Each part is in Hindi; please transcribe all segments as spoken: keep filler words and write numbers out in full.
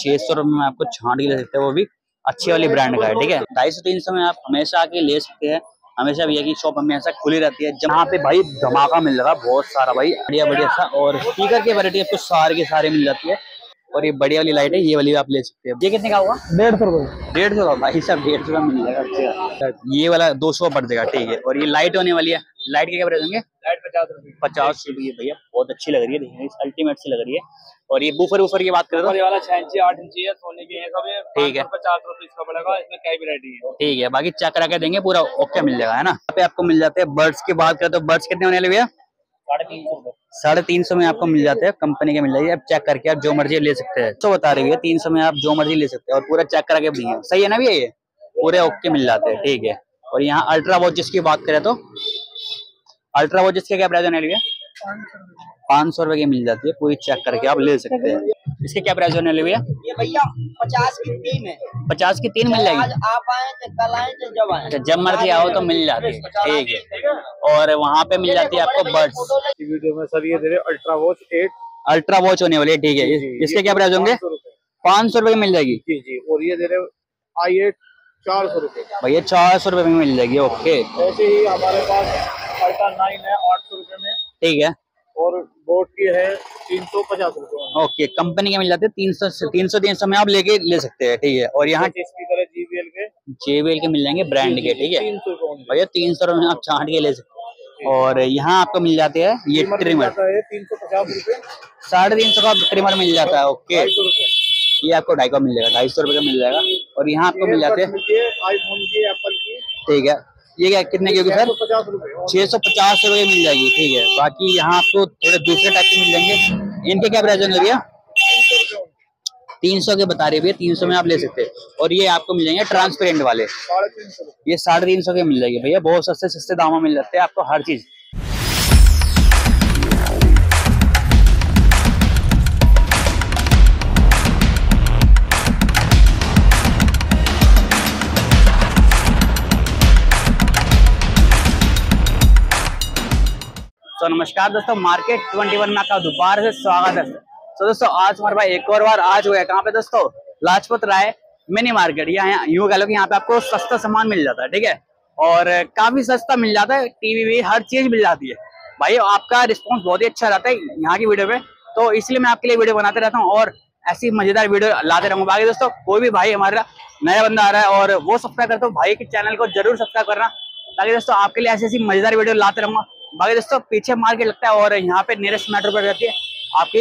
छह सौ रुपए में आपको छांट के ले सकते हैं, वो भी अच्छी वाली ब्रांड का है। ठीक है, ढाई सौ तीन सौ में आप हमेशा आके ले सकते हैं। हमेशा भैया की शॉप हमेशा खुली रहती है। जहाँ पे भाई धमाका मिल रहा है बहुत सारा भाई, बढ़िया बढ़िया सा, और स्पीकर की वैरायटी आपको सारे के सारे मिल जाती है। और ये बढ़िया वाली लाइट है, ये वाली आप ले सकते हैं। ये कितने का हुआ? डेढ़ सौ रुपये। डेढ़ सौ का भाई साहब, डेढ़ सौ का मिल जाएगा। ये वाला दो सौ पड़ जाएगा। ठीक है, और ये लाइट होने वाली है, लाइट के क्या प्राइस होंगे? लाइट पचास रुपये। पचास रुपये भैया, बहुत अच्छी लग रही है, देखिए अल्टीमेट सी लग रही है। और ये बूफर वूफर की बात करें तो ये वाला छह इंची आठ इंची है, सोने के हैं सब। ठीक है, पचास रुपये इसका पड़ेगा, इसमें कई वैरायटी है। ठीक है, बाकी चेक करा के देंगे पूरा, ओके मिल जाएगा, है ना। यहाँ पे आपको मिल जाते हैं बर्ड्स की बात करें तो बर्ड्स कितने होने वाले भैया? साढ़े तीन सौ। साढ़े तीन सौ में आपको मिल जाते हैं, कंपनी के मिल जाएगी। आप चेक करके आप जो मर्जी ले सकते हैं। तो बता रही है तीन सौ में आप जो मर्जी ले सकते हैं, और पूरा चेक करा के भी है, सही है ना भैया, ये पूरे ओके मिल जाते हैं। ठीक है, और यहाँ अल्ट्रा वॉचेस की बात करें तो अल्ट्रा वॉचेस के क्या प्राइस होने वाली है? पाँच सौ रुपए की मिल जाती है, पूरी चेक करके आप ले सकते हैं। इसके क्या प्राइस होने वाले भैया? ये भैया पचास की तीन है। पचास की तीन मिल जाएगी, आप आए कल आए जब आए, जब मर्जी आओ तो मिल जाती है। ठीक है, और वहाँ पे मिल जाती है आपको बर्ड्स की वीडियो में सर। ये दे ultra watch eight ultra watch होने वाली है। ठीक है, इसके क्या प्राइस होंगे? पाँच सौ रुपए की मिल जाएगी। जी जी, और ये दे रहे आई एट चार सौ रुपए भैया, चार सौ रुपए में मिल जाएगी। ओके, ऐसे ही हमारे पास अल्ट्रा नाइन है आठ सौ रुपए में। ठीक है, और बोट की है तीन सौ पचास रुपए। ओके, कंपनी के मिल जाते हैं तीन सौ तीन सौ तीन सौ में आप लेके ले सकते हैं। ठीक है, और यहाँ स्पीकर है जेबीएल के, जेबीएल के मिल जाएंगे ब्रांड के। ठीक है भैया, तीन सौ रुपए में आप छांट के ले सकते हैं। और यहाँ आपको मिल जाते हैं ये ट्रिमर है तीन सौ पचास रुपए, साढ़े तीन सौ का ट्रिमर मिल जाता है। ओके, ये आपको ढाई का मिल जाएगा, ढाई सौ रुपए का मिल जाएगा। और यहाँ आपको मिल जाते हैं आईफोन की, एप्पल की। ठीक है, ये क्या कितने की होगी सर? छह सौ पचास रुपये मिल जाएगी। ठीक है, बाकी यहाँ आपको थोड़े दूसरे टाइप के मिल जाएंगे। इनके क्या प्राइस होंगे भैया? तीन सौ के बता रहे भैया, तीन सौ में आप ले सकते हैं। और ये आपको मिल जाएंगे ट्रांसपेरेंट वाले, ये साढ़े तीन सौ के मिल जाएगी भैया। बहुत सस्ते सस्ते दामों मिल जाते हैं आपको हर चीज। तो नमस्कार दोस्तों, मार्केट इक्कीस में आपका दोबारा से स्वागत है। तो दोस्तों आज हमारे पास एक और बार आज हुआ है कहाँ पे दोस्तों? Lajpat Rai mini market. यहाँ यूँ कह लो कि यहाँ पे आपको सस्ता सामान मिल जाता है। ठीक है, और काफी सस्ता मिल जाता है, टीवी भी हर चीज मिल जाती है भाई। आपका रिस्पॉन्स बहुत ही अच्छा रहता है यहाँ की वीडियो पे, तो इसलिए मैं आपके लिए वीडियो बनाते रहता हूँ और ऐसी मजेदार वीडियो लाते रहूँगा। बाकी दोस्तों कोई भी भाई हमारा नया बंदा आ रहा है और वो सब्सक्राइब करता हूँ भाई के चैनल को, जरूर सब्सक्राइब करना, ताकि दोस्तों आपके लिए ऐसी ऐसी मजेदार वीडियो लाते रहूँगा। बाकी दोस्तों पीछे मार्केट लगता है और यहाँ पे नियरेस्ट मेट्रो पर रहती है आपकी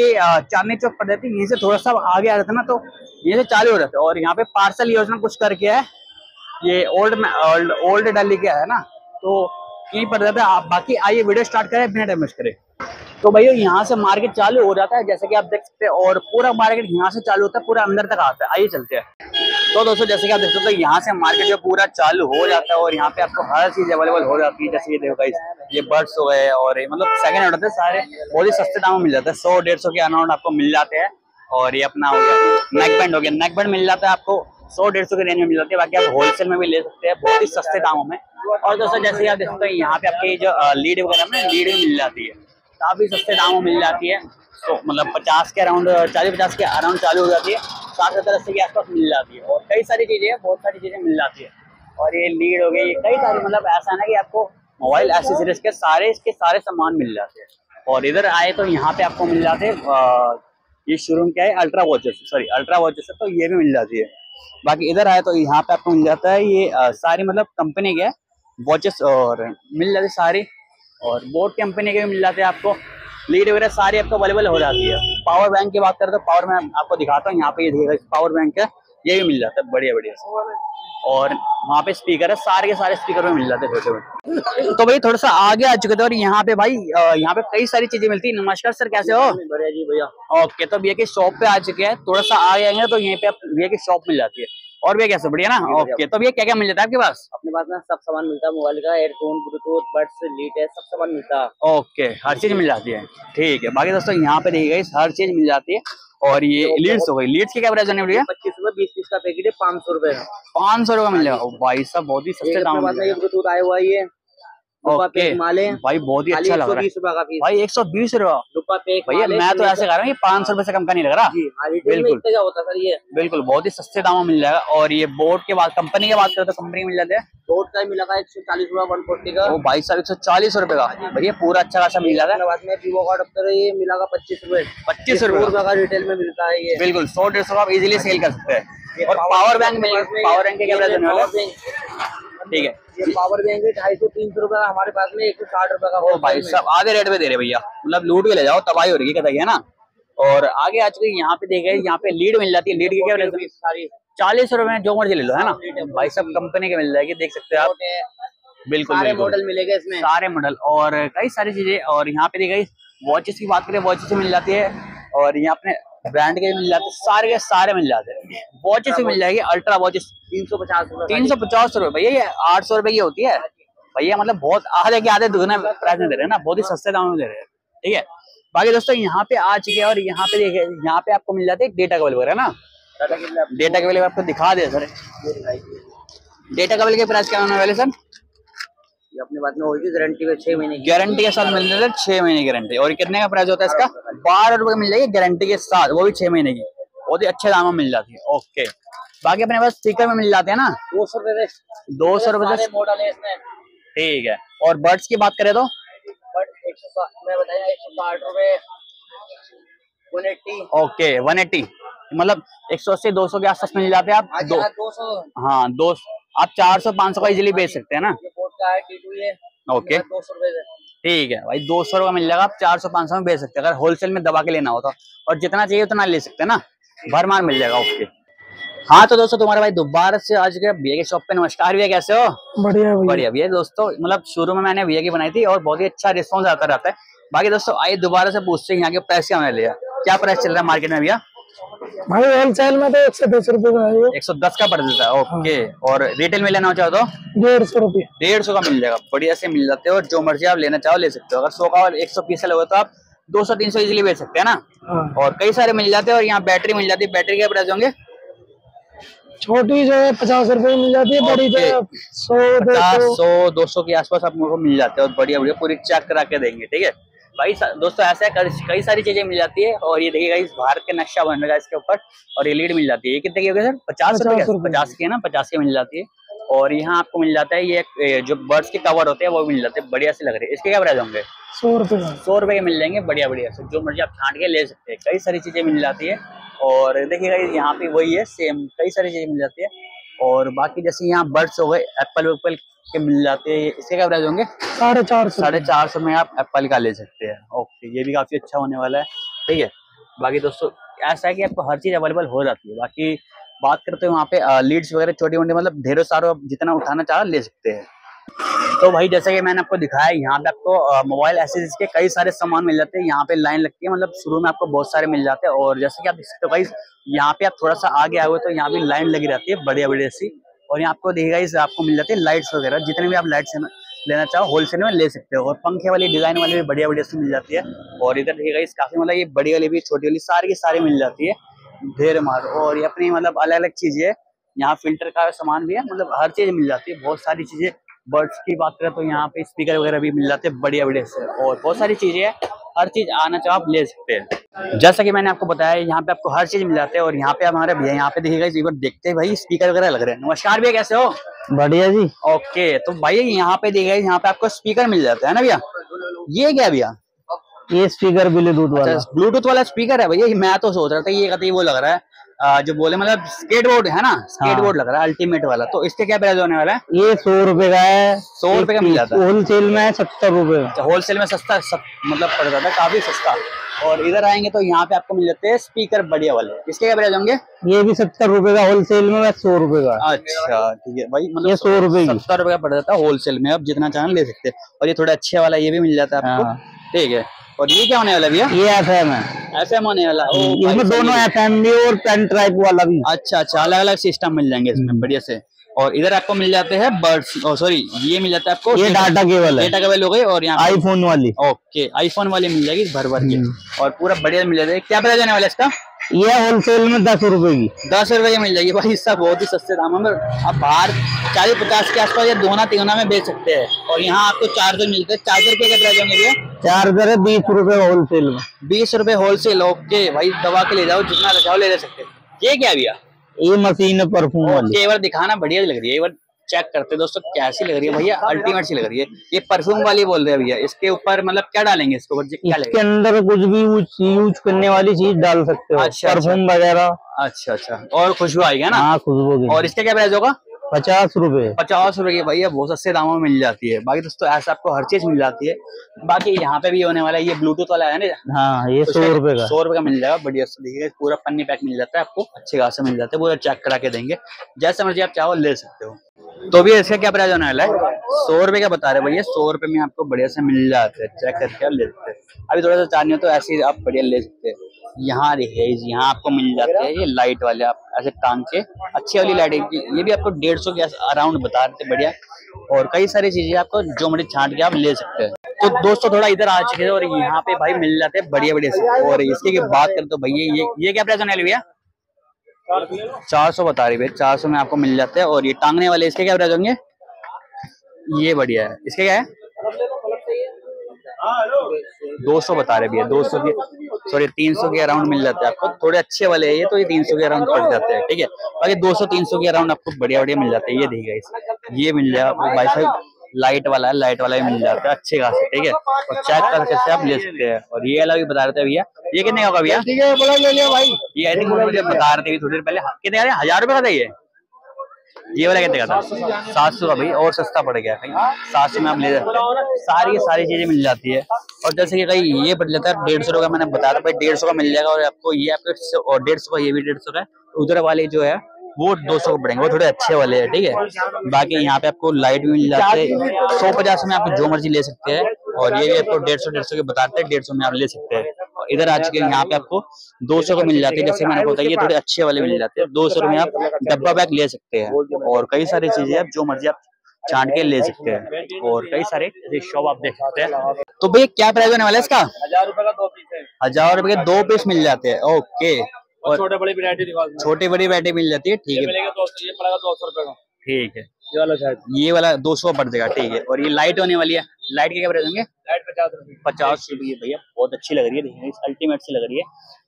चांदनी चौक पर रहती है। यहीं से थोड़ा सा आगे आ रहा था ना, तो यहीं से चालू हो रहा था। और यहाँ पे पार्सल योजना कुछ करके है, ये ओल्ड ओल्ड ओल्ड दिल्ली के है ना, तो यहीं पर रहता है आप। बाकी आइए वीडियो स्टार्ट करें बिना टाइम वेस्ट करें। तो भैया यहाँ से मार्केट चालू हो जाता है जैसे कि आप देख सकते हैं, और पूरा मार्केट यहाँ से चालू होता है, पूरा अंदर तक आता है। आइए चलते हैं। तो दोस्तों जैसे कि आप देख सकते हो यहाँ से मार्केट जो पूरा चालू हो जाता है, और यहाँ पे आपको हर चीज अवेलेबल हो जाती है। जैसे ये देखो गाइस, ये बर्ड्स हो गए, और मतलब सेकंड हैंड होते हैं सारे, बहुत ही सस्ते दामों मिल जाते हैं, सौ डेढ़ सौ के अराउंड आपको मिल जाते हैं। और ये अपना हो गया नेक बैंड हो गया, नेक बैंड मिल जाता है आपको सौ डेढ़ सौ के रेंज में मिल जाती है। बाकी आप होलसेल में भी ले सकते हैं, बहुत ही सस्ते दामों में। और दोस्तों जैसे कि आप देख सकते हो यहाँ पे आपकी जो लीड वगैरह में लीड भी मिल जाती है, काफी सस्ते दामों मिल जाती है। तो मतलब पचास के अराउंड, चालीस पचास के अराउंड चालू हो जाती है, सात सत्तर अस्सी के आसपास मिल जाती है। और कई सारी चीजें बहुत सारी चीजें मिल जाती है। और ये लीड हो गई, कई सारी, मतलब ऐसा है ना कि आपको मोबाइल एक्सेसरीज के सारे इसके सारे सामान मिल जाते हैं। और इधर आए तो यहाँ पे आपको मिल जाते हैं, ये शोरूम क्या है, ultra watches, sorry ultra watches, तो ये भी मिल जाती है। बाकी इधर आए तो यहाँ पे आपको मिल जाता है ये आ, सारी मतलब कंपनी के वॉचेस और मिल जाते सारी, और बोट कंपनी के भी मिल जाते हैं आपको, लीड वगैरह सारी आपको अवेलेबल हो जाती है। पावर बैंक की बात करें तो पावर बैंक आपको दिखाता हूँ, यहाँ पे ये पावर बैंक है, ये भी मिल जाता है बढ़िया बढ़िया से। और वहाँ पे स्पीकर है, सारे के सारे स्पीकर में मिल जाते हैं छोटे छोटे। तो भाई थोड़ा सा आगे आ चुके थे, और यहाँ पे भाई यहाँ पे कई सारी चीजें मिलती है। नमस्कार सर, कैसे हो? बढ़िया जी भैया। ओके, तो भैया की शॉप पे आ चुके हैं, थोड़ा सा आगे आएंगे तो यहीं पे भैया की शॉप मिल जाती है। और भैया कैसे? बढ़िया ना। ओके, तो भैया क्या क्या मिल जाता है आपके पास? अपने पास ना सब सामान मिलता है, मोबाइल का, एयरफोन, ब्लूटूथ, बड्स, लीड है, सब सामान मिलता है। ओके, हर चीज मिल जाती है। ठीक है, बाकी दोस्तों यहाँ पे देखिए हर चीज मिल जाती है। और ये लीड्स हो गई, लीड्स के क्या प्राइस होने वाली है? पच्चीस रुपए बीस पीस का पैकेट है, पाँच सौ रुपए, पाँच सौ रुपए मिल जाएगा भाई साहब, बहुत ही सस्ते दाम में। ब्लूटूथ आया हुआ है, भाई बहुत ही अच्छा लग रहा है भाई, एक सौ बीस रुपए भैया, मैं तो ऐसे कह रहा हूँ पाँच सौ रुपए से कम का नहीं लग रहा बिल्कुल बिल्कुल, बहुत ही सस्ते दामों मिल जाएगा। और ये बोर्ड के बाद कंपनी की बात करें तो कंपनी मिल जाती है, बोर्ड का मिल जाता है एक सौ चालीस रुपए वन फोर्टी का, वो भाई साहब एक सौ चालीस रुपए का भैया पूरा अच्छा खासा मिल जाता है। ये मिलेगा पच्चीस रुपए, पच्चीस रुपए का रिटेल में मिलता है ये, बिल्कुल सौ डेढ़ सौ आप इजिली सेल कर सकते हैं। और पावर बैंक मिलेगा, पावर बैंक क्या मिलेगा ठीक है, ये पावर बैंक ढाई सौ तीन सौ रुपए का हमारे पास में एक सौ साठ रुपए का, ओ भाई सब आधे रेट पे दे रहे भैया, मतलब लूट के ले जाओ तबाही हो रही है कतई है ना। और आगे आजकल यहाँ पे देखे यहाँ पे लीड मिल जाती है, लीड की क्या सारी चालीस रुपए में जो मर्जी ले लो है ना भाई सब, कंपनी के मिल जाएगी देख सकते हैं आप, बिल्कुल सारे मॉडल मिलेगा इसमें, सारे मॉडल और कई सारी चीजें। और यहाँ पे देखिए वॉचेस की बात करें वॉचेस मिल जाती है, और यहाँ पे ब्रांड के मिल जाते हैं सारे के सारे मिल जाते हैं, वॉचेस भी मिल जाएगी अल्ट्रा वॉचेस तीन सौ पचास रुपए, तीन सौ पचास रुपए भैया, ये आठ सौ रुपए की होती है भैया, मतलब बहुत आधे के आधे दुगना प्राइस में दे रहे हैं ना, बहुत ही सस्ते दाम में दे रहे हैं ठीक है। बाकी दोस्तों यहाँ पे आ चुके हैं और यहाँ पे देखिए यहाँ पे आपको मिल जाते हैं डेटा केबल वगैरह ना, डेटा केबल आपको दिखा दे सर, डेटा केबल के प्राइस क्या होने वाले सर? ये अपने बात में होगी गारंटी पे छह महीने, गारंटी के साथ मिल जाता है छह महीने की गारंटी। और कितने का प्राइस होता है इसका? बारह रुपए मिल जाएगी गारंटी के साथ, वो भी छह महीने की, बहुत ही अच्छे दाम में मिल जाती है। ओके बाकी अपने पास स्पीकर में मिल जाते हैं ना दो सौ रुपए दो सौ रुपए मॉडल है इसमें ठीक है। और बर्ड्स की बात करें तो बर्ड एक सौ मैं बताया एक सौ साठ रुपए, ओके वन एट्टी मतलब एक सौ अस्सी दो सौ के आसपास मिल जाते हैं आप, दो सौ हाँ दो सौ आप चार सौ पाँच सौ का इजिली बेच सकते हैं ना, ओके दो सौ रुपए ठीक है भाई, दो सौ रुपये मिल जाएगा आप चार सौ पाँच सौ में बेच सकते हैं अगर होलसेल में दबा के लेना हो तो, और जितना चाहिए उतना ले सकते हैं ना, भरमार मिल जाएगा ओके। हाँ तो दोस्तों तुम्हारे भाई दोबारा से आज के भैया के शॉप पे, नमस्कार भैया कैसे हो? बढ़िया बढ़िया भैया। दोस्तों मतलब शुरू में मैंने भैया की बनाई थी और बहुत ही अच्छा रिस्पॉन्स आता रहता है। बाकी दोस्तों आइए दोबारा से पूछते हैं यहाँ के प्राइस क्या मिलेगा, क्या प्राइस चल रहा है मार्केट में भैया? भाई होलसेल में तो एक सौ दस रुपए का, एक सौ दस का पड़ जाता है ओके। और रिटेल में लेना चाहो तो डेढ़ सौ रुपए डेढ़ सौ का मिल जाएगा, बढ़िया से मिल जाते हैं और जो मर्जी आप लेना चाहो ले सकते हो। अगर सौ का और एक सौ पीस लोगे तो आप दो सौ तीन सौ इजिली बेच सकते हैं ना, और कई सारे मिल जाते हैं। और यहाँ बैटरी मिल जाती है, बैटरी के प्राइस होंगे छोटी जो है पचास रुपए मिल जाती है, बड़ी जो है सौ सौ दो सौ के आसपास आप लोगों को मिल जाते हैं, और बढ़िया बढ़िया पूरी चेक करा के देंगे ठीक है भाई। दोस्तों ऐसे कई सारी चीजें मिल जाती है। और ये देखिएगा इस भारत के नक्शा बन रहा है इसके ऊपर, और ये लीड मिल जाती है, ये कितने की होगी सर? पचास रुपए पचास की है ना, पचास की मिल जाती है। और यहाँ आपको मिल जाता है ये जो बर्ड्स के कवर होते हैं वो मिल जाते हैं, बढ़िया से लग रहे हैं। इसके क्या प्राइस होंगे? सौ रुपए सौ रुपए के मिल जाएंगे, बढ़िया बढ़िया जो मर्जी आप छांट के ले सकते हैं, कई सारी चीजें मिल जाती है। और देखिएगा यहाँ पे वही है सेम, कई सारी चीजें मिल जाती है। और बाकी जैसे यहाँ बर्ड्स हो गए, एप्पल वेप्पल के मिल जाते हैं, इसके क्या प्राइस होंगे? साढ़े चार सौ साढ़े चार सौ में आप एप्पल का ले सकते हैं ओके, ये भी काफी अच्छा होने वाला है ठीक है। बाकी दोस्तों ऐसा है कि आपको हर चीज अवेलेबल हो जाती है। बाकी बात करते हैं वहाँ पे लीड्स वगैरह छोटी मोटी, मतलब ढेरों सारों आप जितना उठाना चाहो ले सकते हैं। तो भाई जैसा कि मैंने आपको दिखाया यहाँ पे आपको मोबाइल एसेसरीज के कई सारे सामान मिल जाते हैं, यहाँ पे लाइन लगती है, मतलब शुरू में आपको बहुत सारे मिल जाते हैं। और जैसे कि आप देख सकते हो गाइस यहाँ पे आप थोड़ा सा आगे आए हुए तो यहाँ भी लाइन लगी रहती है बढ़िया बढ़िया सी। और यहाँ आपको देखिएगा इस आपको मिल जाती है लाइट्स वगैरह, जितने भी आप लाइट्स लेना चाहो होलसेल में ले सकते हो। और पंखे वाली डिजाइन वाली भी बढ़िया बढ़िया सी मिल जाती है। और इधर देखिएगा इस काफी मतलब ये बड़ी वाली भी छोटी वाली सारी की सारी मिल जाती है ढेर मार। और ये अपनी मतलब अलग अलग चीजें है, यहाँ फिल्टर का सामान भी है, मतलब हर चीज मिल जाती है, बहुत सारी चीजें। बर्ड्स की बात करें तो यहाँ पे स्पीकर वगैरह भी मिल जाते हैं बढ़िया बढ़िया से, और बहुत सारी चीजें हैं, हर चीज आना चाहो आप ले सकते हैं। जैसा कि मैंने आपको बताया यहाँ पे आपको हर चीज मिल जाती है। और यहाँ पे हमारे भैया यहाँ पे देखिएगा इस बार देखते हैं भाई स्पीकर वगैरह लग रहे हैं। नमस्कार भैया कैसे हो? बढ़िया जी ओके। तो भाई यहाँ पे देखिएगा यहाँ पे आपको स्पीकर मिल जाता है ना भैया, ये क्या भैया? ये स्पीकर ब्लूटूथ वाला ब्लूटूथ वाला स्पीकर है भैया, मैं तो सोच रहा था ये कहते वो लग रहा है जो बोले मतलब स्केट बोर्ड है ना, स्केट बोर्ड लग रहा है अल्टीमेट वाला। तो इसके क्या प्राइस होने वाला है? ये सौ रुपए का है, सौ रुपए का मिल जाता है होलसेल में, सत्तर रुपए का होलसेल में सस्ता सक, मतलब पड़ जाता है काफी सस्ता। और इधर आएंगे तो यहाँ पे आपको मिल जाते हैं स्पीकर बढ़िया वाले, इसके क्या प्राइस होंगे? ये भी सत्तर रुपए का होलसेल में, सौ रुपए का। अच्छा ठीक है भाई, मतलब सौ रुपए सत्तर रुपए का पड़ जाता है होलसेल में, आप जितना चाहें ले सकते हैं। और ये थोड़ा अच्छे वाला ये भी मिल जाता है आपको ठीक है। और ये क्या होने वाला भैया? ये एफ एम है, एफ एम होने वाला, इसमें दोनों एफ एम भी और पेन ड्राइव वाला भी। अच्छा अच्छा, अलग अलग सिस्टम मिल जाएंगे इसमें बढ़िया से। और इधर आपको मिल जाते हैं बर्ड्स, सॉरी ये मिल जाता है आपको ये डाटा केबल, डाटा केबल हो गई। और यहाँ आईफोन वाली, ओके आईफोन वाली मिल जाएगी भर भर के, और पूरा बढ़िया मिल जाएगा। क्या प्राइस आने वाला इसका? ये होलसेल में दस रुपए की दस रुपए की मिल जाएगी भाई। इसका बहुत ही सस्ते दाम में आप बाहर चालीस पचास के आसपास ये दोना तिगुना में बेच सकते हैं। और यहाँ आपको चार्जर मिलते हैं। चार्जर क्या क्या प्राइस है? चार्जर है बीस रुपए होलसेल में। बीस रुपए होलसेल। ओके भाई, दबा के ले जाओ, जितना रचाओ ले ले सकते हैं। ये क्या भैया? ये मशीन है परफ्यूम वाली। एक बार दिखाना, बढ़िया लग रही है, एक बार चेक करते दोस्तों कैसी लग रही है। भैया अल्टीमेट सी लग रही है। ये परफ्यूम वाली बोल रहे हैं भैया। इसके ऊपर मतलब क्या डालेंगे? इसके ऊपर क्या इसके अंदर कुछ भी यूज करने वाली चीज डाल सकते हो। अच्छा, परफ्यूम वगैरह। अच्छा अच्छा, और खुशबू आएगा ना? हाँ, खुशबू। और इसका क्या प्राइस होगा? पचास रुपए। पचास रुपए की भैया बहुत सस्ते दामों में मिल जाती है। बाकी दोस्तों ऐसा आपको हर चीज मिल जाती है। बाकी यहाँ पे भी होने वाला है, ये ब्लूटूथ वाला है ना। हाँ, ये सौ रुपए का सौ रुपए का मिल जाएगा। बढ़िया देखिएगा, पूरा पन्नी पैक मिल जाता है आपको, अच्छे खासा मिल जाता है। पूरा चेक करा के देंगे, जैसा मर्जी आप चाहो ले सकते हो। तो भी इसका क्या प्राइस होने वाला है? सौ रुपए का बता रहे भैया। सौ रुपए में आपको बढ़िया से मिल जाते हैं, चेक करके आप ले सकते हैं। अभी थोड़ा सा चार्ज तो ऐसे आप बढ़िया ले सकते हैं। यहाँ देखिए, यहाँ आपको मिल जाते हैं ये लाइट वाले, आप ऐसे टांग के अच्छी वाली लाइट। ये भी आपको डेढ़ सौ के अराउंड बता रहे थे, बढ़िया। और कई सारी चीजें आपको जो मर्जी छांट के आप ले सकते हैं। तो दोस्तों थोड़ा इधर आ चुके हैं और यहाँ पे भाई मिल जाते हैं बढ़िया बढ़िया। और इसकी बात करें तो भैया ये ये क्या प्राइस होने वाली भैया? चार सौ बता रही भैया। चार सौ में आपको मिल जाते हैं। और ये टांगने वाले इसके क्या प्राइस होंगे? ये बढ़िया है। इसके क्या है? दो सौ बता रहे भैया। दो सौ के सॉरी तीन सौ के अराउंड मिल जाते हैं आपको। थोड़े अच्छे वाले है ये, तो ये तीन सौ के अराउंड पड़ जाते हैं, ठीक है। बाकी दो सौ तीन सौ के अराउंड आपको बढ़िया बढ़िया मिल जाते हैं। ये देखिएगा, ये मिल जाएगा आपको भाई साहब, लाइट वाला है, लाइट वाला भी मिल जाता है अच्छे खासे, ठीक है। और चेक करके से आप ले सकते हैं। और ये वाला भी बता रहे थे भैया, ये कितने का होगा भैया? ये आई थिंक बता रहे थे थोड़ी देर पहले, कितने का? हजार रुपए का था ये। ये वाला कितने का था? सात सौ का भाई, और सस्ता पड़ गया भाई। सात सौ में आप ले सकते हैं। सारी सारी चीजें मिल जाती है। और जैसे कि कहीं ये पड़ जाता है डेढ़ सौ का, मैंने बताया था भाई डेढ़ सौ का मिल जाएगा। और आपको ये आपके और डेढ़ सौ का, ये भी डेढ़ सौ का। उधर वाले जो है वो दो सौ को पड़ेंगे, वो थोड़े अच्छे वाले हैं, ठीक है। बाकी यहाँ पे आपको लाइट भी मिल जाती है। सौ पचास में आप जो मर्जी ले सकते हैं। और ये भी आपको डेढ़ सौ डेढ़ सौ के बताते हैं, डेढ़ सौ में आप ले सकते हैं। इधर आज के यहाँ पे आपको दो सौ को मिल जाते हैं, जैसे मैंने आपको बताया, ये थोड़े अच्छे वाले मिल जाते हैं। दो सौ में आप डब्बा बैग ले सकते हैं। और कई सारी चीजें आप जो मर्जी आप छांट के ले सकते हैं। और कई सारे शॉप आप देख सकते हैं। तो भैया क्या प्राइस होने वाला है इसका? हजार रुपए का दो पीस है। हजार रुपए के दो पीस मिल जाते हैं, ओके। और छोटे बड़ी वैरायटी छोटी बड़ी वैरायटी मिल जाती है, ठीक है। दो सौ रुपए का, ठीक है। ये वाला शायद ये वाला दो सौ पड़ जाएगा, ठीक है। और ये लाइट होने वाली है, लाइट के क्या प्राइस होंगे? पचास रुपए भैया, बहुत अच्छी लग रही है, अल्टीमेट सी लग रही है।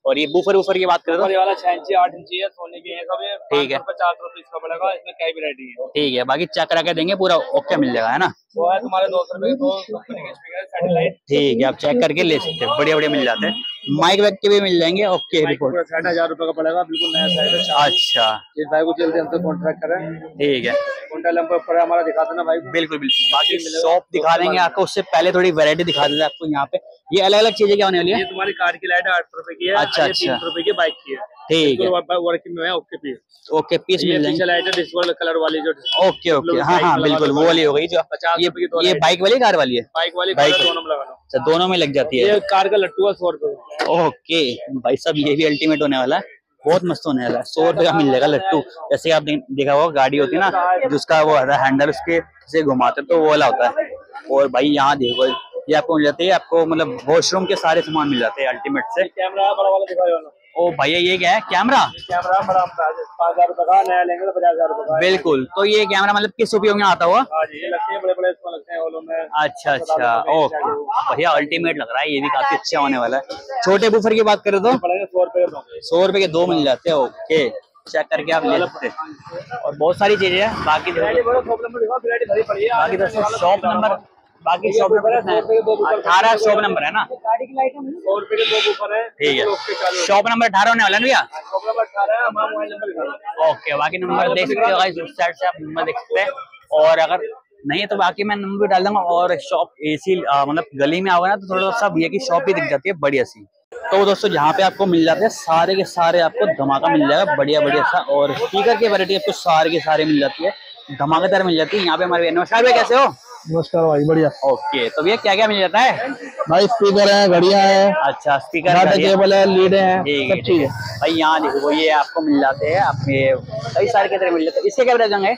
और ये बूफर वूफर की बात करें तो ये वाला छह इंची आठ इंची है, सोने के हैं सब, ठीक है। पचास रुपए इसका पड़ेगा, इसमें कई वैरायटी है, ठीक है। बाकी चेक करा के देंगे, पूरा ओके मिल जाएगा, है ना। वो है तुम्हारे दो सौ रुपए दो कंपनी के स्पीकर सैटेलाइट, ठीक है। आप चेक करके ले सकते हैं, बढ़िया बढ़िया मिल जाते हैं। माइक वाइक के भी मिल जाएंगे, ओके। रिपोर्ट साठ हजार रुपए का पड़ेगा, बिल्कुल नया साइज है। अच्छा, इस भाई को जल्दी हमसे कॉन्ट्रैक्ट करें, ठीक है। पर हमारा दिखा देना भाई, बिल्कुल बिल्कुल। बाकी शॉप दिखा देंगे आपको, उससे पहले थोड़ी वैरायटी दिखा देंगे आपको। यहाँ पे ये अलग अलग चीजें क्या होने वाली है? तुम्हारी कार की लाइट आठ सौ रुपए की है। अच्छा अच्छा, तीन सौ रुपए की बाइक की है, ठीक है। वर्किंग में है, ओके पीस, ओके पीस मिल जाएंगे। लाइट है डिस्को कलर वाली जो, ओके ओके, हाँ हाँ बिल्कुल, वो वाली हो गई जो पचास रुपए की। ये बाइक वाली कार वाली है? बाइक वाली, बाइक दोनों में लगाना। अच्छा, दोनों में लग जाती है। कार का लट्टू है सौ रुपए, ओके। भाई साहब ये भी अल्टीमेट होने वाला है, बहुत मस्त होने वाला है। सौ रुपए का मिल जाएगा लट्टू। जैसे आपने देखा होगा गाड़ी होती है ना, जिसका वो हैंडल उसके से घुमाते तो वो वाला होता है। और भाई यहाँ देखो, ये आपको मिल जाती है, आपको मतलब वॉशरूम के सारे सामान मिल जाते हैं अल्टीमेट से। कैमरा बड़ा वाला दिखाओ। ओ भैया ये क्या है? कैमरा कैमरा बड़ा पाँच हजार रुपए का, नया लेंगे तो पचास हजार रुपए का, बिल्कुल। तो ये कैमरा मतलब किस उपयोग में आता हुआ? ये लगते हैं बड़े बड़े इसमें लगते हैं ओलो में। अच्छा अच्छा, ओके भैया अल्टीमेट लग रहा है, ये भी काफी अच्छा होने वाला है। छोटे बूफर की बात करें तो सौ रुपए सौ रुपए के दो मिल जाते हैं, ओके। चेक करके आप ले सकते हैं। और बहुत सारी चीजें है। बाकी शॉप नंबर बाकी शॉप नंबर अठारह शॉप नंबर है ना, ठीक है। शॉप नंबर अठारह होने वाला है भैया, ओके। बाकी नंबर देख सकते हो गाइस, उस साइड से आप नंबर देख सकते हैं। और अगर नहीं तो बाकी मैं नंबर भी डाल दूंगा। और शॉप एसी मतलब गली में आओगे ना तो थोड़ा सा भैया की शॉप भी दिख जाती है बढ़िया सी। तो दोस्तों यहाँ पे आपको मिल जाते हैं सारे के सारे, आपको धमाका मिल जाएगा बढ़िया बढ़िया सा। और स्पीकर की वैरायटी आपको सारे के सारे मिल जाती है, धमाकेदार मिल जाती है यहाँ पे हमारे। नमस्कार भैया, कैसे हो? नमस्कार भाई, बढ़िया, ओके। तो भैया क्या क्या मिल जाता है? भाई स्पीकर है, घड़िया है। अच्छा, स्पीकर, केबल है, लीडे हैं, सब चीज है भाई। यहाँ देखो ये आपको मिल जाते हैं, आपके कई सारे के तरह मिल जाते हैं। इससे क्या प्राइस होंगे?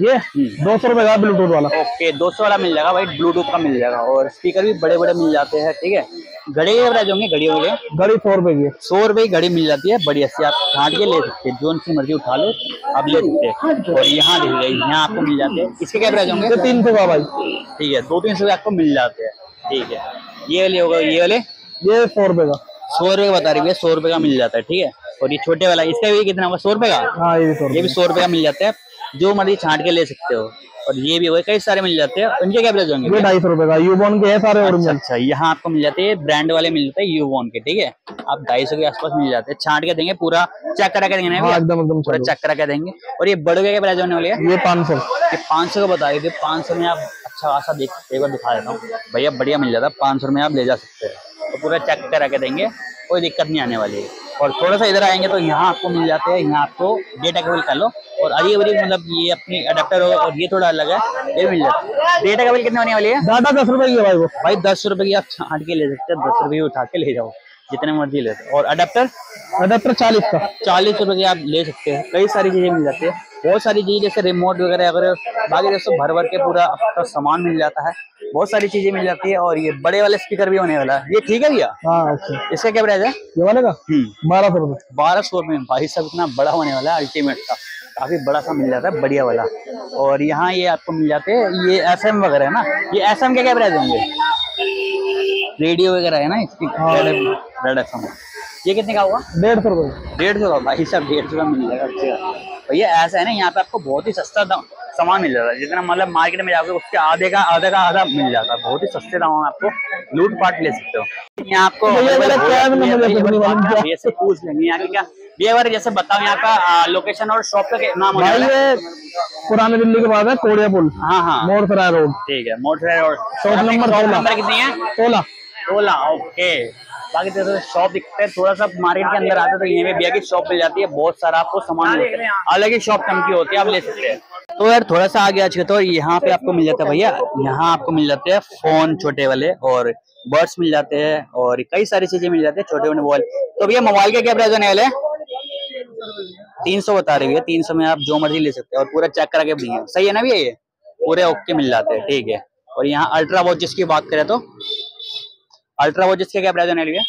ये दो सौ रुपए का ब्लूटूथ वाला। ओके, दो सौ वाला मिल जाएगा भाई, ब्लूटूथ का मिल जाएगा। और स्पीकर भी बड़े बड़े मिल जाते हैं, ठीक है। घड़ी एवरेज होंगे, घड़ी हो गए, घड़ी सौ रुपए की, सौ रुपए की घड़ी मिल जाती है। बढ़िया से आप छाट के ले सकते हैं, जो सी मर्जी उठा लो आप ले सकते हैं। और यहाँ देखिए, यहाँ आपको मिल जाते हैं, इसके क्या एवरेज होंगे, तीन सौ का भाई, ठीक है, दो तीन सौ आपको मिल जाते हैं, ठीक है। ये वाले होगा, ये वाले ये सौ रुपए का, सौ रुपए बता रही है, सौ रुपए का मिल जाता है, ठीक है। और ये छोटे वाला, इसका भी कितना होगा, सौ रुपए का। हाँ, ये भी सौ रुपए का मिल जाता है, जो मर्जी छाट के ले सकते हो। और ये भी हो गए, कई सारे मिल जाते हैं। उनके क्या प्राइस होंगे, ढाई सौ रुपए का, यूबॉन के है सारे। और अच्छा, अच्छा, यहाँ आपको मिल जाते हैं ब्रांड वाले, मिल जाते हैं यूबॉन के, ठीक है। आप ढाई सौ के आसपास मिल जाते हैं, छाट के देंगे, पूरा चेक करा के देंगे, पूरा चेक करा के देंगे। और ये बड़ों के प्राइस होने वाले हैं, ये पाँच सौ पाँच सौ का बता रहे थे। पाँच सौ में आप अच्छा खासा देख, एक बार दिखा देता हूँ भैया, बढ़िया मिल जाता है, पाँच सौ में आप ले जा सकते हैं, पूरा चेक करा के देंगे, कोई दिक्कत नहीं आने वाली है। और थोड़ा सा इधर आएंगे तो यहाँ आपको मिल जाते हैं, यहाँ आपको डेटा केबल कर लो। और अरे वरी मतलब ये अपनी अडेप्टर हो, और ये थोड़ा अलग है, ये मिल जाता है। डेटा केबल कितने होने वाली है, दादा दस रुपए की है भाई, वो भाई दस रुपए की आप छाट के ले सकते हैं, दस रुपये उठा के ले जाओ, जितने मर्जी ले। और अडेप्टर अडेप्टर चालीस का, चालीस रुपये की आप ले सकते हैं। कई सारी चीज़ें मिल जाती है, बहुत सारी चीज़ें जैसे रिमोट वगैरह, अगर बाकी दोस्तों भर भर के पूरा आपका सामान मिल जाता है, बहुत सारी चीजें मिल जाती है। और ये बड़े वाले स्पीकर भी होने वाला है, ये ठीक है भैया। हाँ, इसका क्या प्राइस है, ये वाले का बारह सौ रुपये, बारह सौ रुपये में भाई सब, इतना बड़ा होने वाला है, अल्टीमेट का काफी बड़ा सा मिल जाता है, बढ़िया वाला। और यहाँ ये आपको मिल जाते हैं, ये एफ एम वगैरह है ना, ये एफ एम के क्या प्राइस होंगे, रेडियो वगैरह है ना, इसकी ये कितने का हुआ, डेढ़ सौ रुपये, डेढ़ सौ का भाई साहब, डेढ़ सौ का मिल जाएगा। अच्छा भैया ऐसा है ना, यहाँ पे आपको बहुत ही सस्ता सामान मिल जाता है, जितना मतलब मार्केट में जाओगे उसके आधे का आधा का आधा मिल जाता है, बहुत ही सस्ते दाम में आपको लूट पाट ले सकते हो। यहाँ आपको ये सब पूछ लेंगे, यहाँ के क्या भैया जैसे बताओ, यहाँ का लोकेशन और शॉप का नाम पुराने दिल्ली के बाद है, कोड़िया पुल। हाँ हाँ, मोरसराय रोड, ठीक है, Morsarai road. Shop number number कितनी है, सोलह सोलह ओके। बाकी जैसे शॉप दिखते हैं, थोड़ा सा मार्केट के अंदर आते हैं तो यहाँ पे भैया की शॉप मिल जाती है, बहुत सारा आपको सामान मिलता है, अलग ही शॉप कम की होती है, आप ले सकते हैं। तो यार थोड़ा सा आगे आ चुके तो यहाँ पे आपको मिल जाता है भैया, यहाँ आपको मिल जाते हैं फोन छोटे वाले, और बर्ड्स मिल जाते हैं, और कई सारी चीजें मिल जाती है, छोटे मोटे मोबाइल। तो भैया मोबाइल का क्या प्राइस होने वाला है, तीन सौ बता रही है, तीन सौ में आप जो मर्जी ले सकते हैं, और पूरा चेक करा के भैया, सही है ना भैया, ये पूरे ओके मिल जाते हैं, ठीक है। और यहाँ अल्ट्रा वॉचेस की बात करें तो अल्ट्रा वॉचेस के क्या प्राइस होने वाली है,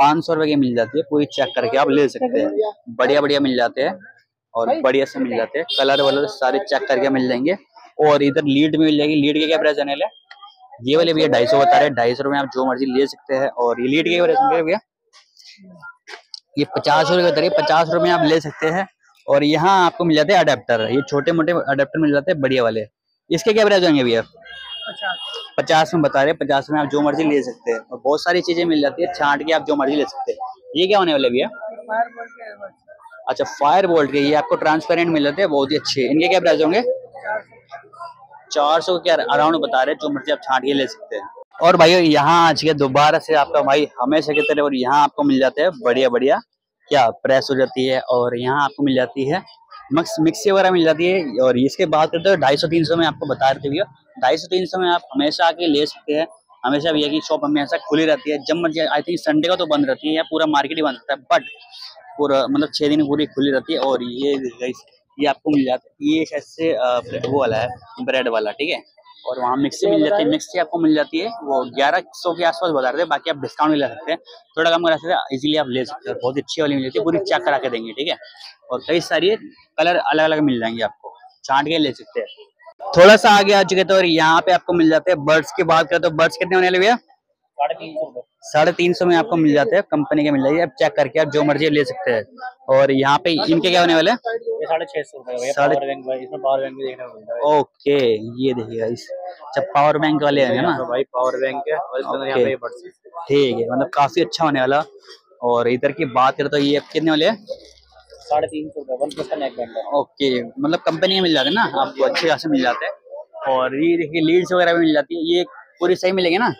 पाँच सौ रुपए की मिल जाती है, पूरी चेक करके आप ले सकते हैं, बढ़िया बढ़िया मिल जाते हैं, और बढ़िया से मिल जाते हैं, कलर वाले सारे चेक करके मिल जाएंगे। और इधर लीड में मिल जाएगी, लीड के क्या प्राइस होने वाले, ये वाले भैया ढाई सौ बता रहे हैं, ढाई सौ रुपए आप जो मर्जी ले सकते हैं। और ये लीड के प्राइस होने वाले भैया, ये पचास रुपए बता रही है, पचास रुपए आप ले सकते हैं। और यहाँ आपको मिल जाते हैं अडेप्टर, ये छोटे मोटे अडेप्टर मिल जाते हैं, बढ़िया वाले। इसके क्या प्राइस होंगे भैया, पचास में बता रहे हैं, पचास में आप जो मर्जी ले सकते हैं, और बहुत सारी चीजें मिल जाती है, छाट के आप जो मर्जी ले सकते हैं। ये क्या होने वाला भैया, अच्छा फायर बोल्ट के, ये आपको ट्रांसपेरेंट मिल जाते हैं, बहुत ही अच्छे। इनके क्या प्राइस होंगे, चार सौ के अराउंड बता रहे हैं, जो मर्जी आप छाट के ले सकते हैं। और भाई यहाँ आज के दोबारा से आपका भाई हमेशा की तरह, और यहाँ आपको मिल जाते हैं बढ़िया बढ़िया क्या प्रेस हो जाती है, और यहाँ आपको मिल जाती है मिक्स मिक्सी वगैरह मिल जाती है। और इसके बात करते हो ढाई सौ तीन सौ में आपको बता रहे थे भैया, ढाई सौ तीन सौ में आप हमेशा आके ले सकते हैं, हमेशा भैया की शॉप हमेशा खुली रहती है, जब मर्जी। आई थिंक संडे का तो बंद रहती है, या पूरा मार्केट ही बंद रहता है, बट पूरा मतलब छः दिन पूरी खुली रहती है। और ये ये आपको मिल जाता है, ये ऐसे वो वाला है ब्रेड वाला, ठीक है। और वहाँ मिक्सी मिल जाती है, मिक्सी आपको मिल जाती है, वो ग्यारह सौ के आसपास बता रहे थे, बाकी आप डिस्काउंट भी ले सकते हैं, थोड़ा कम करा सकते हैं, इजीली आप ले सकते हैं। बहुत अच्छी वाली मिल जाती है, पूरी चेक करा के देंगे, ठीक है। और कई सारे कलर अलग अलग मिल जाएंगे, आपको छाट के ले सकते हैं। थोड़ा सा आगे आ चुके तो और यहाँ पे आपको मिल जाते हैं बर्ड्स की बात करें तो बर्ड्स कितने होने वाले भैया, साढ़े तीन सौ साढ़े तीन सौ में आपको मिल जाते हैं, कंपनी के मिल जाएगी, आप चेक करके आप जो मर्जी ले सकते हैं। और यहाँ पे इनके क्या होने वाले, साढ़े छह सौ रुपए, ओके। ये देखिएगा इस जब पावर बैंक वाले हैं ना भाई, पावर बैंक है, ठीक है, मतलब काफी अच्छा होने वाला। और इधर की बात करें तो ये कितने वाले है, साढ़े तीन सौ रुपए, ओके, मतलब कंपनी में मिल जाते हैं ना, आपको अच्छे खासे मिल जाते हैं। और ये देखिए लीड्स वगैरह भी मिल जाती है, ये पूरी सही मिलेगी ना,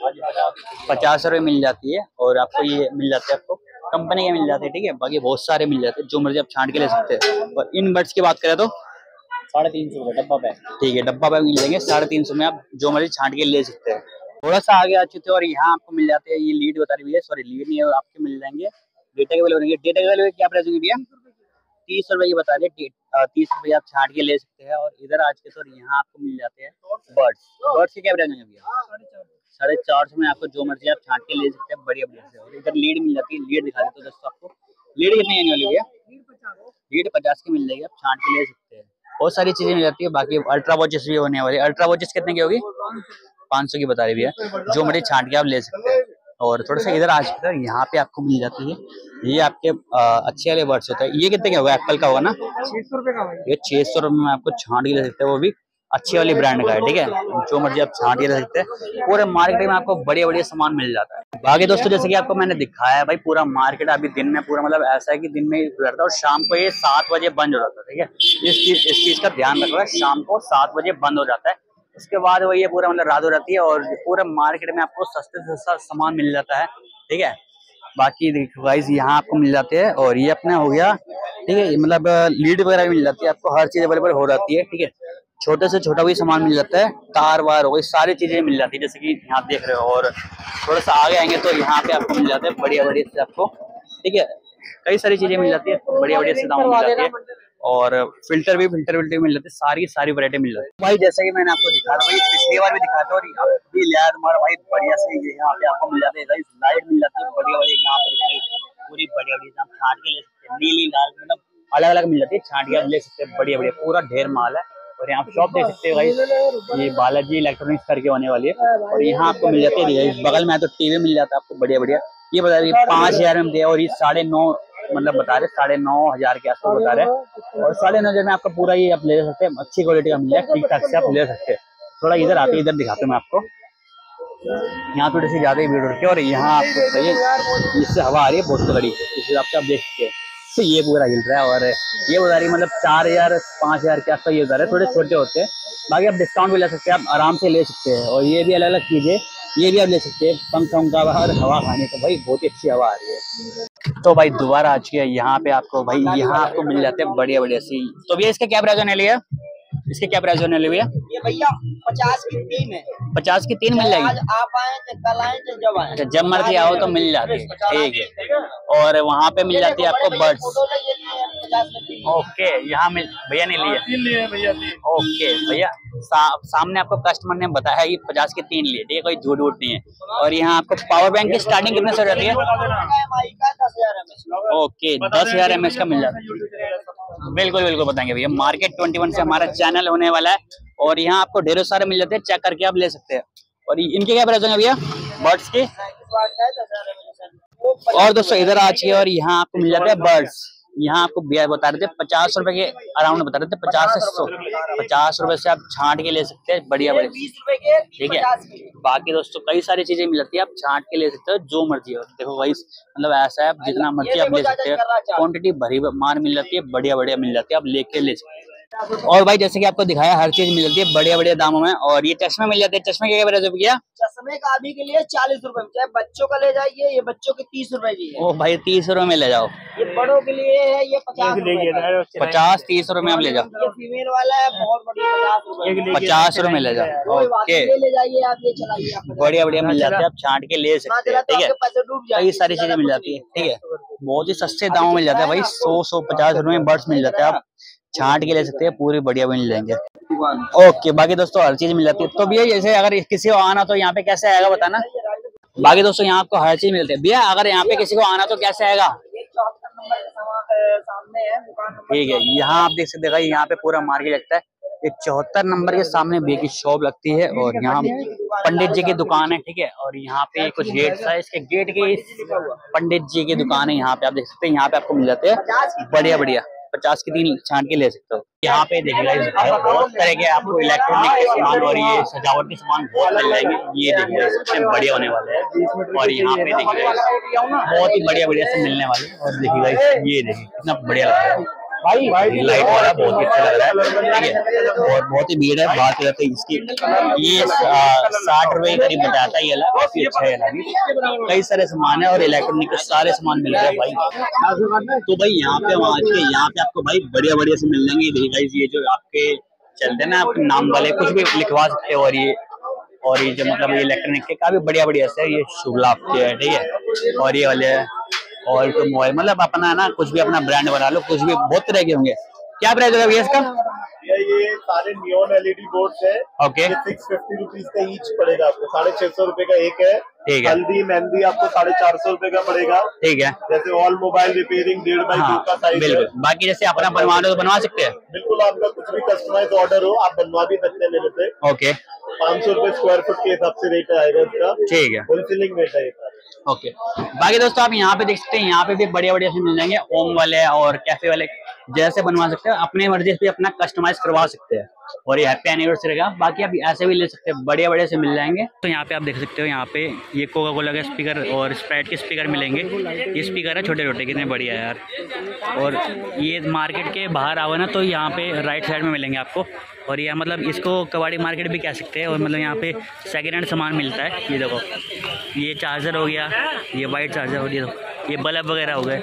पचास रुपये मिल जाती है। और आपको ये मिल जाते हैं, आपको कंपनी के मिल जाते हैं, ठीक है। बाकी बहुत सारे मिल जाते हैं, जो मर्जी आप छांट के ले सकते हैं। और इन बर्ड्स की बात करें तो साढ़े तीन सौ रुपये डब्बा पैक, ठीक है, डब्बा पैक मिल जाएंगे साढ़े तीन सौ में, आप जो मर्जी छांट के ले सकते हैं। थोड़ा सा आगे आ चुके और यहाँ आपको मिल जाते हैं, ये लीड बता रही है, सॉरी लीड नहीं है, और आपके मिल जाएंगे डेटा केबल, डेटा केबल क्या प्राइस होंगे भैया, तीस रुपए की बता रहे हैं, तीस रुपये आप छाट के ले सकते हैं। और इधर आज के तो यहाँ आपको मिल जाते हैं बर्ड्स। बर्ड्स के क्या प्राइस है भैया? साढ़े चार सौ में आपको जो मर्जी आप छाट के ले सकते हैं, बढ़िया बढ़िया। और इधर लीड मिल जाती है, लीड दिखा देते हो दोस्तों आपको। लीड कितनी आने वाली भैया? लीड पचास की मिल जाएगी, आप छाट के ले सकते हैं। बहुत सारी चीजें मिल जाती है। बाकी अल्ट्रा वॉचेस भी होने वाली है। अल्ट्रा वॉचेस कितने की होगी? पाँच सौ की बता रही भैया, जो मर्जी छाट के आप ले सकते हैं। और थोड़ा सा इधर आज इधर यहाँ पे आपको मिल जाती है, ये आपके अच्छे वाले बर्ड्स होता है। ये कितने का होगा? एप्पल का होगा ना, छह सौ रुपये का। ये छह सौ रुपये में आपको छाट के ले सकते हैं, वो भी अच्छी वाली ब्रांड का है। ठीक है, जो मर्जी आप छाट के ले सकते हैं। पूरे मार्केट में आपको बढ़िया बढ़िया सामान मिल जाता है। बाकी दोस्तों जैसे कि आपको मैंने दिखाया है भाई, पूरा मार्केट अभी दिन में पूरा मतलब ऐसा है कि दिन में गुजरता है और शाम को ये सात बजे बंद हो जाता है। ठीक है, इस चीज इस चीज का ध्यान रखना, शाम को सात बजे बंद हो जाता है। उसके बाद वो ये पूरा मतलब रात हो जाती है और पूरे मार्केट में आपको सस्ते से सस्ता सामान मिल जाता है। ठीक है, बाकी देखो गाइस यहाँ आपको मिल जाते हैं। और ये अपना हो गया, ठीक है, मतलब लीड वगैरह भी मिल जाती है, आपको हर चीज अवेलेबल हो जाती है। ठीक है, छोटे से छोटा भी सामान मिल जाता है, तार वार हो गई, सारी चीजें मिल जाती है जैसे कि यहाँ देख रहे हो। और थोड़ा सा आगे आएंगे तो यहाँ पे आपको मिल जाता है बढ़िया बढ़िया से आपको। ठीक है, कई सारी चीजें मिल जाती है, बढ़िया बढ़िया से दाम मिल जाती है। और फिल्टर भी फिल्टर फिल्टर मिल जाते हैं, सारी सारी वैरायटी मिल जाती है। भाई जैसा कि मैंने आपको दिखा रहा भाई, पिछली बार भी दिखा था और भी लिया तुम्हारा भाई, बढ़िया से यहाँ पे आपको मिल जाता है। लाइट मिल जाती है बढ़िया बढ़िया, यहाँ पे पूरी बढ़िया बढ़िया छाट के ले सकते हैं। नीली लाल मतलब अलग अलग मिल जाती है, छाट के आप ले सकते हैं। बढ़िया बढ़िया पूरा ढेर माल है। और यहाँ आप शॉप देख सकते हो भाई, ये बालाजी इलेक्ट्रॉनिक्स करके होने वाली है। और यहाँ आपको मिल जाती है, बगल में तो टीवी मिल जाता है आपको बढ़िया बढ़िया। ये बता रही पाँच हजार में दिया और ये साढ़े नौ मतलब बता रहे साढ़े नौ हजार के आसपास बता रहे। और साढ़े नौ हजार में आपका पूरा ये आप ले सकते हैं, अच्छी क्वालिटी का मिल जाए, ठीक ठाक से आप ले सकते हैं। थोड़ा इधर आते इधर दिखाते मैं आपको, यहाँ थोड़ी सी ज्यादा ही भीड़ उठ के। और यहाँ आपको सही इससे हवा आ रही है बहुत तगड़ी, इस हिसाब से आप देख सकते हैं। तो ये पूरा हिल रहा है और ये बता रही मतलब चार हजार पाँच हजार के आसपास ये बता रहे, थोड़े छोटे होते हैं। बाकी आप डिस्काउंट भी ले सकते हैं, आप आराम से ले सकते हैं। और ये भी अलग अलग चीज़ें ये भी आप ले सकते हैं, पंखा उंखा बाहर हवा खाने को, भाई बहुत ही अच्छी हवा आ रही है। तो भाई दोबारा आ चुकी है यहाँ पे आपको भाई, यहाँ आपको मिल जाते हैं बढ़िया बढ़िया सी। तो भैया इसका क्या प्राइस होने लिया, इसके क्या प्राइस होने लिया भैया? पचास की तीन है, पचास की तीन मिल जाएगी। आप आए कल आए जब आए जब मर्जी आओ तो मिल जाती है। ठीक है, और वहाँ पे मिल जाती है आपको बर्ड्स। ओके, यहाँ मिल भैया ने लिया। ओके भैया, सामने आपको कस्टमर ने बताया कि पचास के तीन लिए, ठीक है, कोई झूठ वूट नहीं है। और यहाँ आपको पावर बैंक की स्टार्टिंग कितने से हो जाती है? ओके, दस हजार एम एच का मिल जाता है। बिल्कुल बिल्कुल बताएंगे भैया। मार्केट इक्कीस से हमारा चैनल होने वाला है और यहाँ आपको ढेरों सारे मिल जाते हैं, चेक करके आप ले सकते हैं। और इनके क्या प्राइस होंगे भैया बर्ड्स के? और दोस्तों इधर आ चुके और यहाँ आपको मिल जाते हैं बर्ड्स। यहाँ आपको भैया बता रहे थे पचास रुपए के अराउंड बता रहे थे, पचास से सौ पचास रुपए से आप छाट के ले सकते हैं, बढ़िया बढ़िया। ठीक है, बाकी दोस्तों कई सारी चीजें मिल जाती है, आप छाट के ले सकते हो जो मर्जी हो। देखो भाई मतलब ऐसा है, आप जितना मर्जी आप ले सकते हो, क्वांटिटी भरी मार मिल जाती है, बढ़िया बढ़िया मिल जाती है, आप लेके ले सकते हो। और भाई जैसे कि आपको दिखाया, हर चीज मिल जाती है बढ़िया बढ़िया दामों में। और ये चश्मा मिल जाते हैं, चश्मे के क्या प्राइस है भैया? चश्मे का अभी के लिए चालीस रुपए, चाहे बच्चों का ले जाइए, ये बच्चों के तीस रुपए की है। ओ भाई तीस रुपए में ले जाओ। ये बड़ों के लिए है, ये पचास पचास तीस रुपए में आप ले जाओ। ये फीमेल वाला है, बहुत बढ़िया, पचास रुपए में ले जाओ। ओके, ले जाइए आप, ये चलाइए, बढ़िया बढ़िया मिल जाता है, आप छाट के ले सकते हैं। ठीक है, ये सारी चीजें मिल जाती है। ठीक है, बहुत ही सस्ते दामों मिल जाता है भाई, सौ सौ पचास रुपए में बर्ड्स मिल जाता है, आप छाट के ले सकते हैं, पूरी बढ़िया मिल जाएंगे। ओके, बाकी दोस्तों हर चीज मिल जाती है। तो भैया जैसे अगर किसी को आना तो यहाँ पे कैसे आएगा बताना? बाकी दोस्तों यहाँ आपको हर चीज मिलती है। भैया अगर यहाँ पे किसी को आना तो कैसे आएगा? ठीक है, यहाँ आप देख सकते हैं, यहाँ पे पूरा मार्केट लगता है। ये चौहत्तर नंबर के सामने भैया की शॉप लगती है और यहाँ पंडित जी की दुकान है। ठीक है, और यहाँ पे कुछ गेट है, इसके गेट के पंडित जी की दुकान है, यहाँ पे आप देख सकते हैं। यहाँ पे आपको मिल जाते हैं बढ़िया बढ़िया, पचास के तीन छाट के ले सकते हो। यहाँ पे देखिएगा बहुत तरह के आपको इलेक्ट्रॉनिक के सामान और ये सजावट के सामान बहुत मिल जाएंगे। ये देखिएगा सबसे बढ़िया होने वाले हैं। और यहाँ पे देखिएगा बहुत ही बढ़िया बढ़िया से मिलने वाले। और देखिएगा ये देखिए कितना बढ़िया लग रहा है भाई, लाइट वाला बहुत ही अच्छा लग रहा है। ठीक है, और बहुत ही भीड़ है, बात करते हैं इसकी। ये साठ रुपए के करीब बताता है, ये काफी अच्छा है। कई सारे सामान है और इलेक्ट्रॉनिक के सारे सामान मिल रहे हैं भाई। तो भाई यहाँ पे आज के यहाँ पे आपको भाई बढ़िया बढ़िया से मिल जाएंगे। देखिएगा ये जो आपके चलते हैं ना, आपके नाम वाले कुछ भी लिखवा सकते हो। और ये और ये जो मतलब ये इलेक्ट्रॉनिक के काफी बढ़िया बढ़िया से है, ये शुभ लाभ के है। ठीक है, और ये वाले और तो मोबाइल मतलब अपना ना कुछ भी अपना ब्रांड बना लो, कुछ भी बहुत तरह के होंगे। क्या प्राइस होगा भैया इसका? ये सारे नियॉन एलईडी बोर्ड है। ओके, सिक्स फिफ्टी रुपीज का ईच पड़ेगा आपको। साढ़े छह सौ रूपये का एक है। ठीक है। हल्दी मेहंदी आपको साढ़े चार सौ रूपये का पड़ेगा। ठीक है। जैसे ऑल मोबाइल रिपेयरिंग डेढ़ बाई दो का साइज है। बाकी जैसे अपना बनवाना हो तो बनवा सकते हैं। बिल्कुल, आपका कुछ भी कस्टमाइज ऑर्डर हो आप बनवा भी सकते हैं मेरे से। ओके, पाँच सौ रूपये स्क्वायर फुट के हिसाब से रेट आएगा इसका। ठीक है, होलसेलिंग रेट है। ओके, बाकी दोस्तों आप यहाँ पे देख सकते हैं, यहाँ पे भी बढ़िया बढ़िया मिल जाएंगे। ओम वाले और कैफे वाले जैसे बनवा सकते हैं, अपने मर्जी से अपना कस्टमाइज करवा सकते हैं। और ये हैप्पी एनिवर्सरी का, बाकी आप ऐसे भी ले सकते हैं, बढ़िया बढ़िया से मिल जाएंगे। तो यहाँ पे आप देख सकते हो, यहाँ पे ये कोका कोला का स्पीकर और स्प्राइट के स्पीकर मिलेंगे। ये स्पीकर है छोटे छोटे, कितने बढ़िया यार। और ये मार्केट के बाहर आओ ना तो यहाँ पे राइट साइड में मिलेंगे आपको। और यह मतलब इसको कबाड़ी मार्केट भी कह सकते हैं। और मतलब यहाँ पे सेकेंड हैंड सामान मिलता है। ये देखो, ये चार्जर हो गया, ये वाइट चार्जर हो गया, ये बल्ब वगैरह हो गए,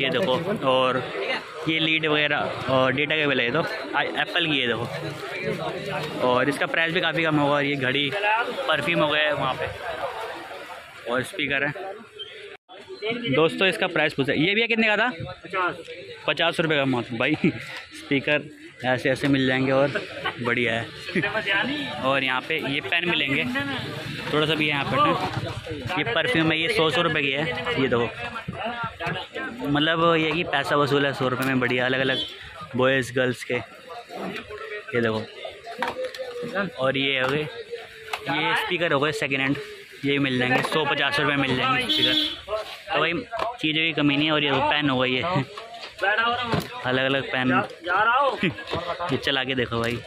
ये देखो। और ये लीड वगैरह और डेटा केबल है, ये तो एप्पल की है देखो। और इसका प्राइस भी काफ़ी कम होगा। और ये घड़ी, परफ्यूम हो गया है वहाँ पे, और स्पीकर है। दोस्तों इसका प्राइस पूछा, ये भी है कितने का था? पचास पचास रुपये का मात्र भाई। स्पीकर ऐसे ऐसे मिल जाएंगे और बढ़िया है। और यहाँ पे ये पेन मिलेंगे, थोड़ा सा भी यहाँ पे। ये परफ्यूम है, ये सौ सौ रुपये की है। ये देखो, मतलब ये कि पैसा वसूल है सौ रुपये में। बढ़िया, अलग अलग बॉयज़ गर्ल्स के, ये देखो। और ये हो गए, ये स्पीकर हो गए सेकेंड हैंड, ये मिल जाएंगे सौ पचास रुपये में मिल जाएंगे स्पीकर। तो भाई चीज़ों की कमी नहीं है। और ये पेन हो गई है, अलग अलग पेन। ये चला के देखो भाई,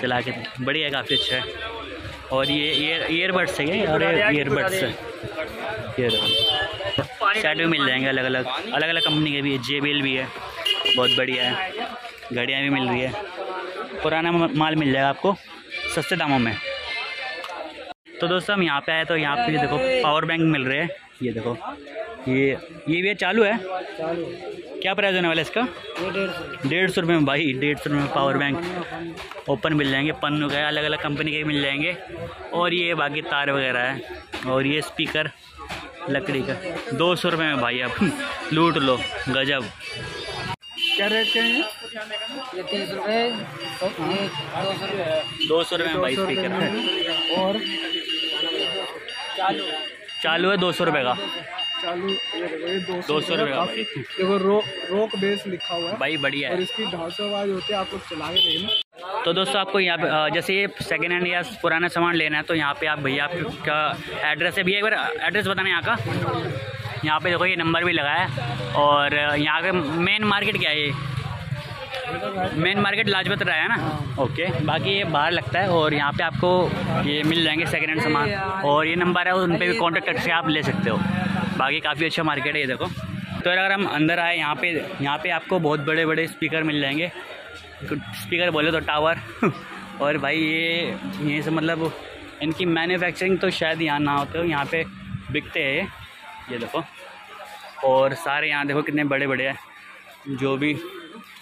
चला के बढ़िया, काफ़ी अच्छा है। और ये ईयरबड्स है, और ईयरबड्स है ये सेट भी मिल जाएंगे, अलग अलग अलग अलग कंपनी के भी है। जेबीएल भी है, बहुत बढ़िया है। घड़ियाँ भी मिल रही है, पुराना माल मिल जाएगा आपको सस्ते दामों में। तो दोस्तों हम यहाँ पे आए तो यहाँ पे ये देखो पावर बैंक मिल रहे हैं। ये देखो, ये ये भी चालू है। क्या प्राइस होने वाला है इसका? डेढ़ सौ रुपये में भाई, डेढ़ सौ रुपये में पावर बैंक ओपन मिल जाएंगे। पन्नू का अलग अलग कंपनी के मिल जाएंगे। और ये बाकी तार वगैरह है। और ये स्पीकर लकड़ी का दो सौ रुपये में भाई, आप लूट लो, गजब। क्या रेट के हैं ये? तीस रुपये, दो सौ रुपये में भाई स्पीकर है। और चालू है दो सौ रुपये का, चालू दो सौ रुपये का भाई। देखो, रो रोक बेस लिखा हुआ है भाई, बढ़िया है। और इसकी ढांसो आवाज़ होती है, आपको चला के देखना। तो दोस्तों आपको यहाँ पे जैसे ये सेकेंड हैंड या पुराना सामान लेना है तो यहाँ पे आप भैया आपका एड्रेस है, भैया एक बार एड्रेस बताना यहाँ का। यहाँ पे देखो, ये नंबर भी लगाया है। और यहाँ का मेन मार्केट क्या है? ये मेन मार्केट लाजपत राय है ना। ओके, बाकी ये बाहर लगता है। और यहाँ पे आपको ये मिल जाएंगे सेकेंड हैंड सामान। और ये नंबर है, उन पर भी कॉन्टेक्ट करके आप ले सकते हो। बाकी काफ़ी अच्छा मार्केट है ये देखो। तो अगर हम अंदर आए यहाँ पे, यहाँ पे आपको बहुत बड़े बड़े स्पीकर मिल जाएंगे। स्पीकर बोले तो टावर। और भाई ये ये से मतलब इनकी मैन्युफैक्चरिंग तो शायद यहाँ ना होते हो, यहाँ पे बिकते हैं ये देखो। और सारे यहाँ देखो कितने बड़े बड़े हैं, जो भी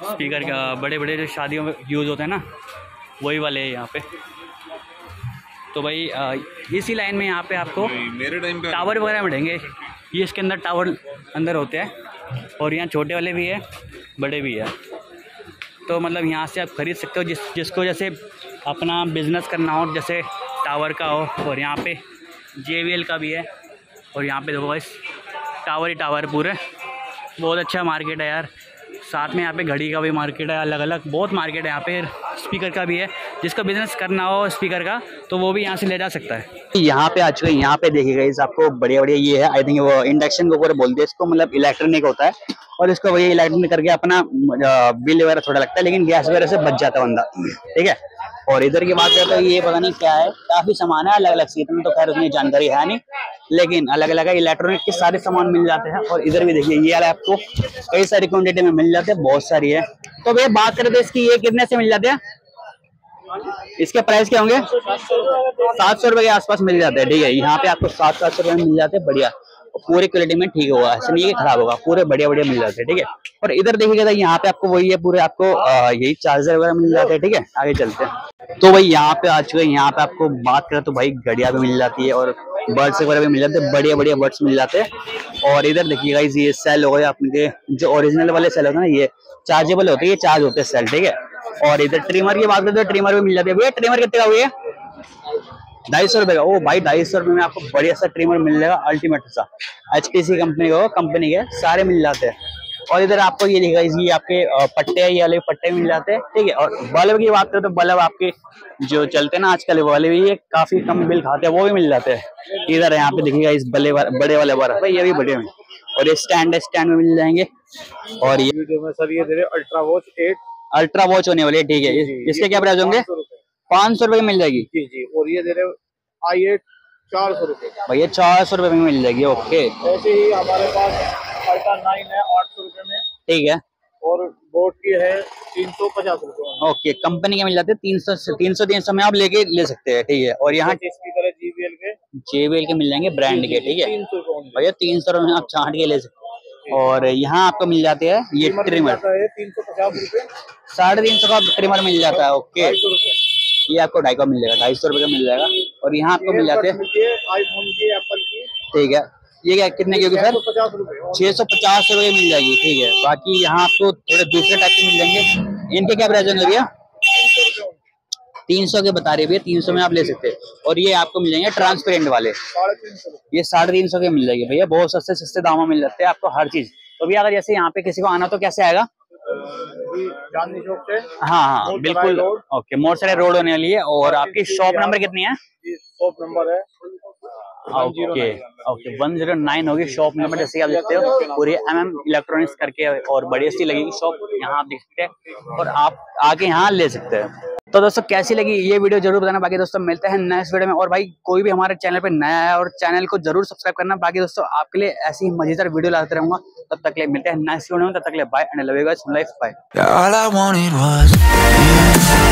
स्पीकर का बड़े बड़े जो शादियों में यूज़ होते हैं ना, वही वाले हैं यहाँ पे। तो भाई इसी लाइन में यहाँ पे आपको टावर वगैरह मिलेंगे। ये इसके अंदर टावर अंदर होते हैं। और यहाँ छोटे वाले भी है, बड़े भी है। तो मतलब यहाँ से आप ख़रीद सकते हो, जिस जिसको जैसे अपना बिज़नेस करना हो, जैसे टावर का हो। और यहाँ पे जे बी एल का भी है। और यहाँ पे देखो बस टावर ही टावर पूरे, बहुत अच्छा मार्केट है यार। साथ में यहाँ पे घड़ी का भी मार्केट है, अलग अलग बहुत मार्केट है यहाँ पे। स्पीकर का भी है, जिसका बिज़नेस करना हो स्पीकर का तो वो भी यहाँ से ले जा सकता है। यहाँ पे आ चुके, यहाँ पे देखिएगा इस आपको बढ़िया बढ़िया ये है। आई थिंक वो इंडक्शन कुकर बोलते हैं इसको, मतलब इलेक्ट्रॉनिक होता है। और इसको वही इलेक्ट्रॉनिक करके अपना बिल वगैरह थोड़ा लगता है, लेकिन गैस वगैरह से बच जाता है बंदा, ठीक है। और इधर की बात करें तो ये पता नहीं क्या है, काफ़ी सामान है अलग अलग सीट में, तो खैर उसमें जानकारी है नहीं, लेकिन अलग अलग है। इलेक्ट्रॉनिक के सारे सामान मिल जाते हैं। और इधर भी देखिए, ये वाला आपको कई सारी क्वान्टिटी में मिल जाते हैं, बहुत सारी है। तो भैया बात करें तो इसकी ये कितने से मिल जाते हैं? इसके प्राइस क्या होंगे? सात सौ रुपये के आसपास मिल जाते हैं, ठीक है। यहाँ पे आपको सात सात सौ रुपये में मिल जाते हैं, बढ़िया। पूरी क्वालिटी में ठीक होगा, ऐसे नहीं खराब होगा, पूरे बढ़िया बढ़िया मिल जाते हैं, ठीक है। और इधर देखिएगा यहाँ पे आपको वही है, पूरे आपको यही चार्जर वगैरह मिल जाते हैं, ठीक है। आगे चलते हैं। तो भाई यहाँ पे आ चुके हैं, यहाँ पे आपको बात करें तो भाई घड़िया भी मिल जाती है और बर्ड्स वगैरह भी मिल जाते हैं, बढ़िया बढ़िया बर्ड्स मिल जाते हैं। और इधर देखिएगा ये सेल हो गए, अपने जो ओरिजिनल वाले सेल होते हैं ना, ये चार्जेबल होती है, चार्ज होते हैं सेल, ठीक है। और इधर ट्रिमर की बात करते हैं, ट्रिमर भी मिल जाती है। भैया ट्रिमर कितने का हुई है? ढाई सौ रुपए का। ओ भाई ढाई सौ रुपए में आपको बढ़िया सा ट्रिमर मिल जाएगा, अल्टीमेट सा एचपीसी कंपनी का, कंपनी के सारे मिल जाते हैं। और इधर आपको ये दिखा, ये आपके पट्टे है, ये वाले पट्टे मिल जाते हैं, ठीक है। और बल्ब की बात करें तो बल्ब आपके जो चलते हैं ना आजकल, वाले भी ये काफी कम बिल खाते हैं, वो भी मिल जाते हैं। इधर यहाँ पे देखिएगा इस बल्ले बड़े वाले बल्ब भाई, ये भी बड़े में। और ये स्टैंड है, स्टैंड में मिल जाएंगे। और ये सर ये ultra watch eight ultra watch होने वाली है, ठीक है। इसके क्या प्राइस होंगे? पाँच सौ रुपए में मिल जाएगी जी जी। और ये दे रहे आई एट चार सौ रुपए भैया, चार सौ रुपए में मिल जाएगी। ओके, ऐसे ही हमारे पास अल्ट्रा नाइन है आठ सौ रुपए में, ठीक है। और बोट की है तीन सौ पचास रुपए। ओके, कंपनी के मिल जाते हैं तीन सौ तीन सौ तीन सौ में आप लेके ले सकते हैं, ठीक है। और यहाँ स्पीकर है जेबीएल के, जेबीएल के मिल जाएंगे ब्रांड के, ठीक है। तीन सौ भैया, तीन सौ रुपए में आप छाट के ले सकते हैं। और यहाँ आपको मिल जाते हैं ये ट्रिमर तीन सौ पचास रुपए, साढ़े तीन सौ का ट्रिमर मिल जाता है। ओके, ये आपको ढाई का मिल जाएगा, ढाई सौ रुपए का मिल जाएगा। और यहाँ आपको मिल जाते हैं आईफोन की, एप्पल की, ठीक है। ये क्या कितने की होगी सर? छह सौ पचास रुपए मिल जाएगी, ठीक है। बाकी यहाँ आपको थोड़े दूसरे टाइप के मिल जाएंगे। इनके क्या प्राइस होंगे भैया? तीन सौ के बता रहे भैया, तीन सौ में आप ले सकते हैं। और ये आपको मिल जाएंगे ट्रांसपेरेंट वाले, ये साढ़े तीन सौ के मिल जाएगी भैया। बहुत सस्ते सस्ते दामों मिल जाते हैं आपको हर चीज। तो भैया अगर जैसे यहाँ पे किसी को आना तो कैसे आएगा? चांदनी चौक से, हाँ हाँ बिल्कुल। ओके, मोरसराय रोड होने वाली है। और आपकी शॉप नंबर कितनी है? शॉप नंबर है okay okay one zero nine होगी शॉप नंबर, जैसे आप देखते हो। और ये एम एम इलेक्ट्रॉनिक्स करके और बड़ी सी लगेगी शॉप, यहाँ आप देख सकते हैं। और आप आके यहाँ ले सकते हैं। तो दोस्तों कैसी लगी ये वीडियो जरूर बताना। बाकी दोस्तों मिलते हैं नेक्स्ट वीडियो में। और भाई कोई भी हमारे चैनल पे नया है और चैनल को जरूर सब्सक्राइब करना। बाकी दोस्तों आपके लिए ऐसी मजेदार वीडियो लाते रहूंगा। तब तक के लिए मिलते हैं नेक्स्ट वीडियो में। तब तक के लिए bye and love you guys, life bye.